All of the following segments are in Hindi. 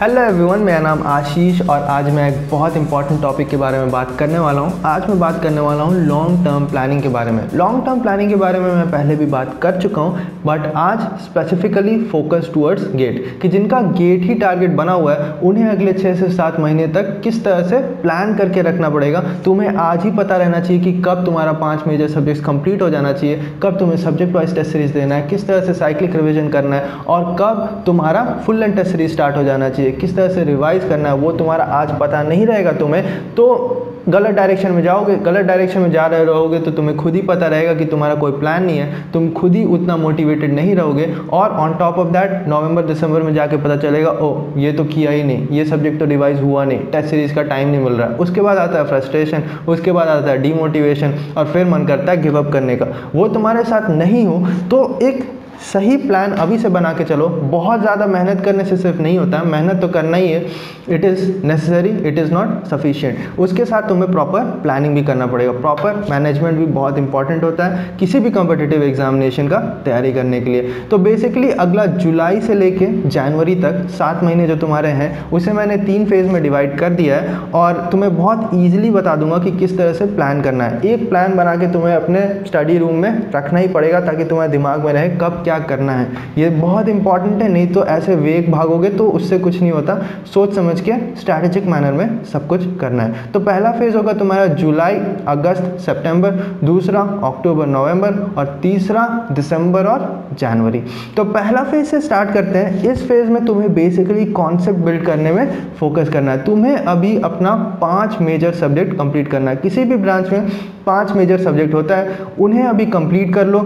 हेलो एवरीवन, मेरा नाम आशीष और आज मैं एक बहुत इंपॉर्टेंट टॉपिक के बारे में बात करने वाला हूं। आज मैं बात करने वाला हूं लॉन्ग टर्म प्लानिंग के बारे में। लॉन्ग टर्म प्लानिंग के बारे में मैं पहले भी बात कर चुका हूं, बट आज स्पेसिफिकली फोकस टुवर्ड्स गेट कि जिनका गेट ही टारगेट बना हुआ है उन्हें अगले 6 से 7 महीने तक किस तरह से प्लान करके रखना पड़ेगा। तुम्हें आज ही पता रहना चाहिए कि कब तुम्हारा 5 मेजर सब्जेक्ट्स कंप्लीट हो जाना चाहिए, कब तुम्हें सब्जेक्ट वाइज टेस्ट सीरीज देना है, किस तरह से साइक्लिक रिविजन करना है और कब तुम्हारा full end test series start हो जाना चाहिए, किस तरह से रिवाइज करना है। वो तुम्हारा आज पता नहीं रहेगा तुम्हें तो गलत डायरेक्शन में जाओगे। गलत डायरेक्शन में जा रहे रहोगे तो तुम्हें खुद ही पता रहेगा कि तुम्हारा कोई प्लान नहीं है, तुम खुद ही उतना मोटिवेटेड नहीं रहोगे। और ऑन टॉप ऑफ दैट नवंबर दिसंबर में जाके पता चलेगा, ओ ये तो किया ही नहीं, ये सब्जेक्ट तो रिवाइज हुआ नहीं, टेस्ट सीरीज का टाइम नहीं मिल रहा है। उसके बाद आता है फ्रस्ट्रेशन, उसके बाद आता है डीमोटिवेशन और फिर मन करता है गिव अप करने का। वो तुम्हारे साथ नहीं हो तो एक सही प्लान अभी से बना के चलो। बहुत ज़्यादा मेहनत करने से सिर्फ नहीं होता है, मेहनत तो करना ही है। It is necessary, it is not sufficient. उसके साथ तुम्हें प्रॉपर प्लानिंग भी करना पड़ेगा। प्रॉपर मैनेजमेंट भी बहुत इंपॉर्टेंट होता है किसी भी कॉम्पिटिटिव एग्जामिनेशन का तैयारी करने के लिए। तो बेसिकली अगला जुलाई से लेके जनवरी तक 7 महीने जो तुम्हारे हैं उसे मैंने 3 फेज़ में डिवाइड कर दिया है और तुम्हें बहुत ईजिली बता दूंगा कि किस तरह से प्लान करना है। एक प्लान बना के तुम्हें अपने स्टडी रूम में रखना ही पड़ेगा ताकि तुम्हारे दिमाग में रहे कब क्या करना है। ये बहुत इंपॉर्टेंट है, नहीं तो ऐसे वेग भागोगे तो उससे कुछ नहीं होता। सोच समझ के स्ट्रैटेजिक मैनर में सब कुछ करना है। तो पहला फेज होगा तुम्हारा जुलाई अगस्त सितंबर, दूसरा अक्टूबर नवंबर और तीसरा दिसंबर और जनवरी। तो पहला फेज से स्टार्ट करते हैं। इस फेज में तुम्हें बेसिकली कॉन्सेप्ट बिल्ड करने में फोकस करना है। तुम्हें अभी अपना 5 मेजर सब्जेक्ट कंप्लीट करना है। किसी भी ब्रांच में 5 मेजर सब्जेक्ट होता है, उन्हें अभी कंप्लीट कर लो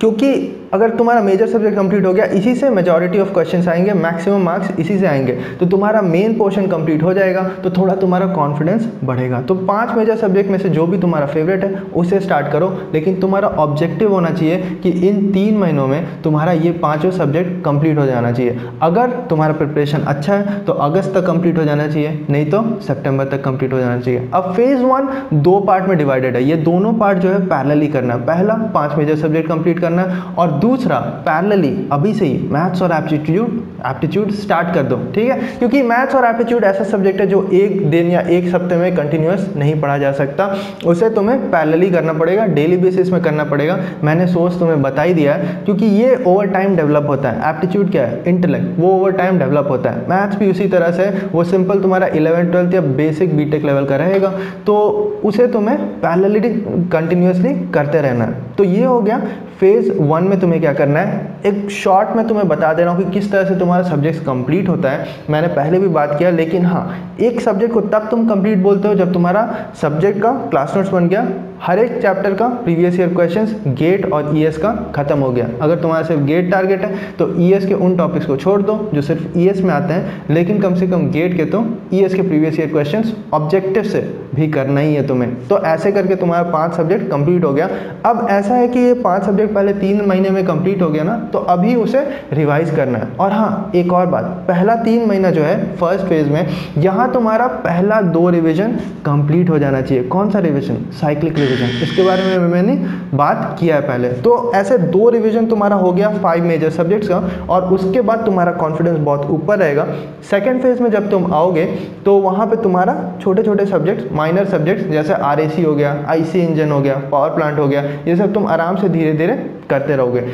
क्योंकि अगर तुम्हारा मेजर सब्जेक्ट कंप्लीट हो गया इसी से मेजॉरिटी ऑफ क्वेश्चंस आएंगे, मैक्सिमम मार्क्स इसी से आएंगे। तो तुम्हारा मेन पोर्शन कंप्लीट हो जाएगा तो थोड़ा तुम्हारा कॉन्फिडेंस बढ़ेगा। तो 5 मेजर सब्जेक्ट में से जो भी तुम्हारा फेवरेट है उसे स्टार्ट करो, लेकिन तुम्हारा ऑब्जेक्टिव होना चाहिए कि इन 3 महीनों में तुम्हारा ये 5 सब्जेक्ट कंप्लीट हो जाना चाहिए। अगर तुम्हारा प्रिपरेशन अच्छा है तो अगस्त तक कंप्लीट हो जाना चाहिए, नहीं तो सितंबर तक कंप्लीट हो जाना चाहिए। अब फेज़ 1 2 पार्ट में डिवाइडेड है। ये दोनों पार्ट जो है पैरेलली करना है। पहला 5 मेजर सब्जेक्ट कंप्लीट करना है और दूसरा पैरेलली अभी से ही मैथ्स और एप्टीट्यूड स्टार्ट कर दो, ठीक है, क्योंकि मैथ्स और एप्टीट्यूड ऐसा सब्जेक्ट है जो एक दिन या एक सप्ताह में कंटिन्यूअस नहीं पढ़ा जा सकता। उसे तुम्हें पैरेलली करना पड़ेगा, डेली बेसिस में करना पड़ेगा। मैंने सोच तुम्हें बता ही दिया है क्योंकि ये ओवर टाइम डेवलप होता है। एप्टीट्यूड क्या है, इंटेलेक्ट, वो ओवर टाइम डेवलप होता है। मैथ्स भी उसी तरह से, वो सिंपल तुम्हारा 11th 12th या बेसिक बीटेक लेवल का रहेगा, तो उसे तुम्हें पैरेलली कंटिन्यूसली करते रहना है। तो ये हो गया फेज़ 1 में तुम्हें क्या करना है। एक शॉर्ट में तुम्हें बता दे रहा हूँ कि किस तरह से तुम्हारा सब्जेक्ट्स कंप्लीट होता है। मैंने पहले भी बात किया, लेकिन हाँ, एक सब्जेक्ट को तब तुम कंप्लीट बोलते हो जब तुम्हारा सब्जेक्ट का क्लास नोट्स बन गया, हर एक चैप्टर का प्रीवियस ईयर क्वेश्चंस, गेट और ईएस का खत्म हो गया। अगर तुम्हारा सिर्फ गेट टारगेट है तो ईएस के उन टॉपिक्स को छोड़ दो जो सिर्फ ईएस में आते हैं, लेकिन कम से कम गेट के तो ईएस के प्रीवियस ईयर क्वेश्चंस ऑब्जेक्टिव से भी करना ही है तुम्हें। तो ऐसे करके तुम्हारा 5 सब्जेक्ट कंप्लीट हो गया। अब ऐसा है कि ये 5 सब्जेक्ट पहले 3 महीने में कंप्लीट हो गया ना, तो अभी उसे रिवाइज करना है। और हाँ, एक और बात, पहला 3 महीना जो है फर्स्ट फेज में, यहाँ तुम्हारा पहला 2 रिविजन कंप्लीट हो जाना चाहिए। कौन सा रिविजन? Cyclic revision. इसके बारे में मैंने बात किया है पहले। तो ऐसे 2 रिविजन तुम्हारा हो गया 5 मेजर सब्जेक्ट्स का और उसके बाद तुम्हारा कॉन्फिडेंस बहुत ऊपर रहेगा। सेकेंड फेज में जब तुम आओगे तो वहाँ पर तुम्हारा छोटे छोटे सब्जेक्ट्स, माइनर सब्जेक्ट्स जैसे आरएसी हो गया, आईसी इंजन हो गया, पावर प्लांट हो गया, ये सब तुम आराम से धीरे धीरे करते रहोगे।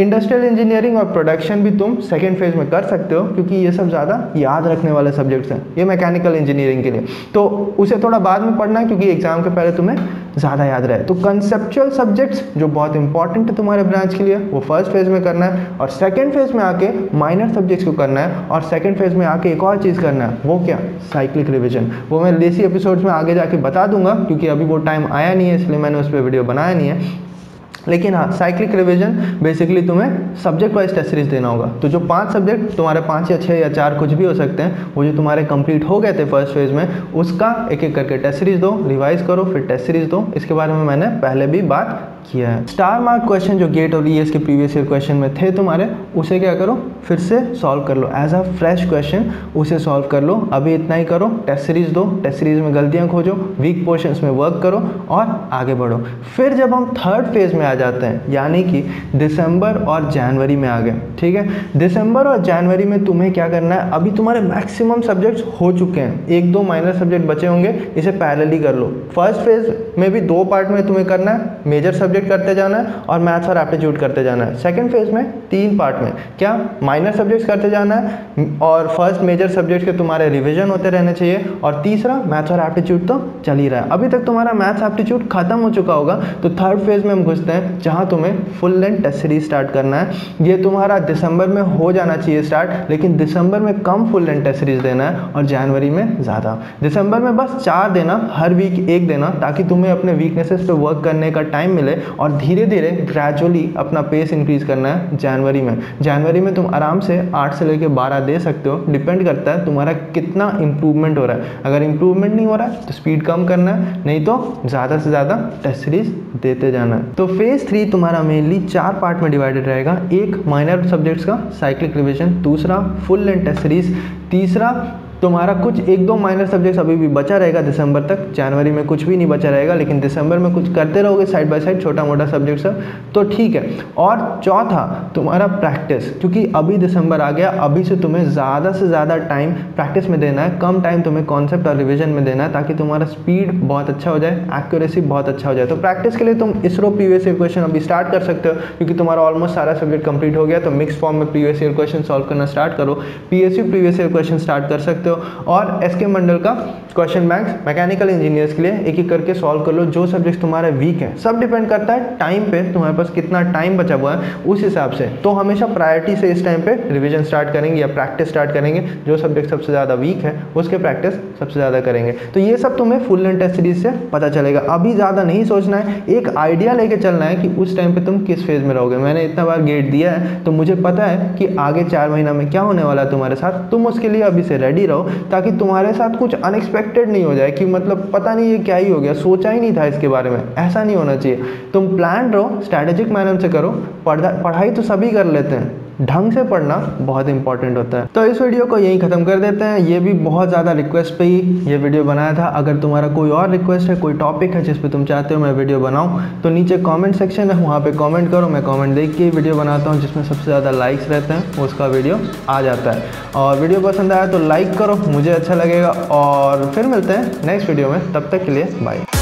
इंडस्ट्रियल इंजीनियरिंग और प्रोडक्शन भी तुम सेकेंड फेज में कर सकते हो क्योंकि ये सब ज़्यादा याद रखने वाले सब्जेक्ट्स हैं, ये मैकेनिकल इंजीनियरिंग के लिए। तो उसे थोड़ा बाद में पढ़ना है क्योंकि एग्जाम के पहले तुम्हें ज़्यादा याद रहे। तो कंसेप्चुअल सब्जेक्ट्स जो बहुत इंपॉर्टेंट है तुम्हारे ब्रांच के लिए वो फर्स्ट फेज में करना है और सेकेंड फेज में आके माइनर सब्जेक्ट्स को करना है। और सेकेंड फेज में आके एक और चीज़ करना है, वो क्या? Cyclic revision. वो मैं लेसी एपिसोड्स में आगे जाके बता दूंगा क्योंकि अभी वो टाइम आया नहीं है, इसलिए मैंने उस पर वीडियो बनाया नहीं है। लेकिन हाँ, साइक्लिक रिवीजन बेसिकली तुम्हें सब्जेक्ट वाइज टेस्ट सीरीज देना होगा। तो जो 5 सब्जेक्ट तुम्हारे 5 या 6 या 4 कुछ भी हो सकते हैं, वो जो तुम्हारे कंप्लीट हो गए थे फर्स्ट फेज में, उसका एक एक करके टेस्ट सीरीज दो, रिवाइज करो, फिर टेस्ट सीरीज दो। इसके बारे में मैंने पहले भी बात किया है। स्टार मार्क क्वेश्चन जो गेट और ईएस के प्रीवियस ईयर क्वेश्चन में थे तुम्हारे, उसे क्या करो फिर से सॉल्व कर लो एज अ फ्रेश क्वेश्चन, उसे सॉल्व कर लो। अभी इतना ही करो, टेस्ट सीरीज दो, टेस्ट सीरीज में गलतियाँ खोजो, वीक पोर्शंस में वर्क करो और आगे बढ़ो। फिर जब हम थर्ड फेज में आ जाते हैं, यानी कि दिसंबर और जनवरी में आ गए, ठीक है। दिसंबर और जनवरी में तुम्हें क्या करना है, अभी तुम्हारे मैक्सिमम सब्जेक्ट्स हो चुके हैं, एक दो माइनर सब्जेक्ट बचे होंगे, इसे पैरेलली कर लो। फर्स्ट फेज में भी दो पार्ट में तुम्हें करना है, मेजर सब्जेक्ट करते जाना है और मैथ्स और एप्टीट्यूड करते जाना है। सेकंड फेज में तीन पार्ट में क्या, माइनर सब्जेक्ट्स करते जाना है और फर्स्ट मेजर सब्जेक्ट के तुम्हारे रिविजन होते रहने चाहिए, और तीसरा मैथ्स और एप्टीट्यूड तो चल ही रहा है। अभी तक तुम्हारा मैथ्स एप्टीट्यूड खत्म हो चुका होगा, तो थर्ड फेज में हम घुसते हैं जहाँ तुम्हें full length test series start करना है। ये तुम्हारा दिसंबर में हो जाना चाहिए स्टार्ट, लेकिन दिसंबर में कम फुल लेंथ टेस्ट सीरीज देना है और जनवरी में ज़्यादा। दिसंबर में बस 4 देना, हर वीक एक देना, ताकि तुम्हें अपने वीकनेसेस पे वर्क करने का टाइम मिले और धीरे धीरे ग्रेजुअली अपना पेस इंक्रीज़ करना है। जनवरी में तुम आराम से 8 से लेकर 12 दे सकते हो, डिपेंड करता है तुम्हारा कितना इंप्रूवमेंट हो रहा है। अगर इंप्रूवमेंट नहीं हो रहा है तो स्पीड कम करना है, नहीं तो ज़्यादा से ज़्यादा टेस्ट सीरीज देते जाना है। तो फेज़ 3 तुम्हारा मेनली 4 पार्ट में डिवाइडेड रहेगा, एक माइनर सब्जेक्ट्स का साइक्लिक रिविजन, दूसरा फुल एंड टेस्ट सीरीज, तीसरा तुम्हारा कुछ एक दो माइनर सब्जेक्ट्स अभी भी बचा रहेगा दिसंबर तक, जनवरी में कुछ भी नहीं बचा रहेगा, लेकिन दिसंबर में कुछ करते रहोगे साइड बाय साइड छोटा मोटा सब्जेक्ट्स तो ठीक है। और चौथा तुम्हारा प्रैक्टिस, क्योंकि अभी दिसंबर आ गया, अभी से तुम्हें ज़्यादा से ज़्यादा टाइम प्रैक्टिस में देना है, कम टाइम तुम्हें कॉन्सेप्ट और रिविजन में देना है, ताकि तुम्हारा स्पीड बहुत अच्छा हो जाए, एक्यूरेसी बहुत अच्छा हो जाए। तो प्रैक्टिस के लिए तुम इसरो प्रीवियस ईयर क्वेश्चन अभी स्टार्ट कर सकते हो, क्योंकि तुम्हारा ऑलमोस्ट सारा सब्जेक्ट कंप्लीट हो गया, तो मिक्स फॉर्म में प्रीवियस ईयर क्वेश्चन सॉल्व करना स्टार्ट करो, PSU previous year question start कर सकते हो। और एसके मंडल का क्वेश्चन बैंक मैकेनिकल इंजीनियर्स के लिए एक एक करके सॉल्व कर लो, जो सब्जेक्ट तुम्हारे वीक है। सब डिपेंड करता है टाइम पे, तुम्हारे पास कितना टाइम बचा हुआ है उस हिसाब से। तो हमेशा प्रायोरिटी से इस टाइम पे रिवीजन स्टार्ट करेंगे या प्रैक्टिस स्टार्ट करेंगे, जो सब्जेक्ट सबसे ज़्यादा वीक है उसके प्रैक्टिस सबसे ज़्यादा करेंगे। तो ये सब तुम्हें फुल एंड टेस्ट सीरीज से पता चलेगा। अभी ज़्यादा नहीं सोचना है, एक आइडिया लेके चलना है कि उस टाइम पर तुम किस फेज में रहोगे। मैंने इतना बार गेट दिया है तो मुझे पता है कि आगे 4 महीना में क्या होने वाला है तुम्हारे साथ, तुम उसके लिए अभी से रेडी रहो, ताकि तुम्हारे साथ कुछ अनएक्सपेक्टेड नहीं हो जाए कि मतलब पता नहीं ये क्या ही हो गया, सोचा ही नहीं था इसके बारे में। ऐसा नहीं होना चाहिए, तुम प्लान रहो, स्ट्रैटेजिक मैनर से करो। पढ़ाई तो सभी कर लेते हैं, ढंग से पढ़ना बहुत इंपॉर्टेंट होता है। तो इस वीडियो को यहीं ख़त्म कर देते हैं, ये भी बहुत ज़्यादा रिक्वेस्ट पे ही ये वीडियो बनाया था। अगर तुम्हारा कोई और रिक्वेस्ट है, कोई टॉपिक है जिस पे तुम चाहते हो मैं वीडियो बनाऊं, तो नीचे कमेंट सेक्शन है, वहाँ पे कमेंट करो, मैं कमेंट देख के वीडियो बनाता हूँ, जिसमें सबसे ज़्यादा लाइक्स रहते हैं उसका वीडियो आ जाता है। और वीडियो पसंद आया तो लाइक करो, मुझे अच्छा लगेगा, और फिर मिलते हैं नेक्स्ट वीडियो में, तब तक के लिए बाय।